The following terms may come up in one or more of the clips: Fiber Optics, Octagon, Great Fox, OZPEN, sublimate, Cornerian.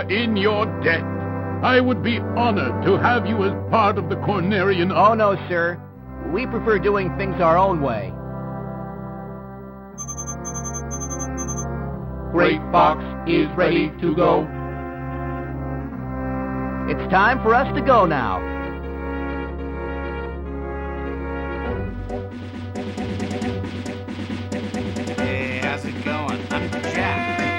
are in your debt. I would be honored to have you as part of the Cornerian... Oh, no, sir. We prefer doing things our own way. Great Fox is ready to go. It's time for us to go now. Hey, how's it going? I'm Jack.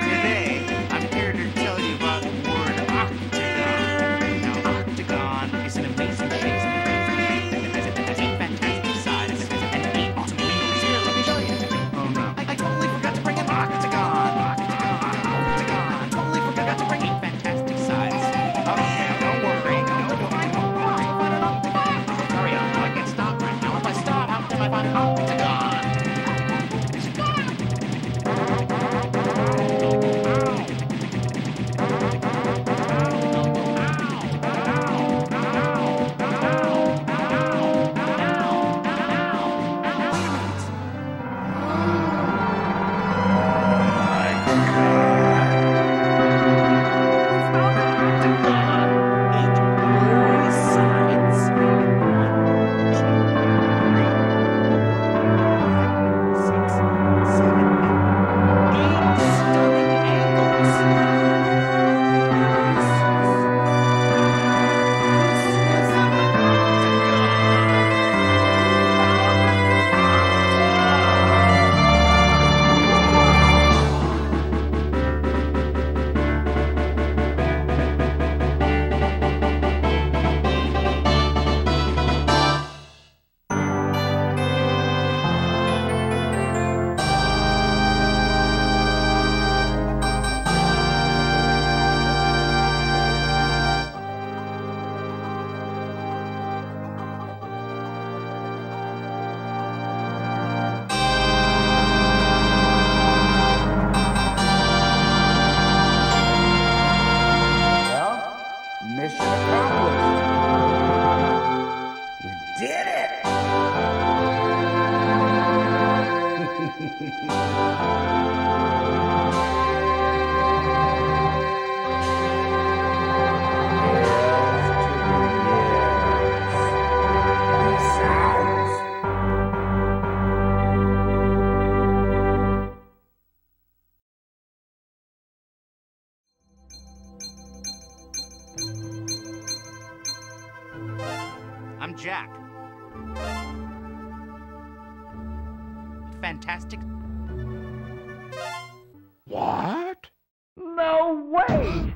Today, I'm here to tell you about the word octagon. Now, octagon is an amazing shape. It has a fantastic size and eight awesome wheels. Here, let me show you. Oh, no. I totally forgot to bring an octagon. Octagon. Totally forgot to bring eight fantastic size. Oh, yeah, don't worry. Don't worry about an octagon. Hurry up. I can't stop right now. If I stop, how can I find an octagon? I'm Jack. Fantastic. What? No way!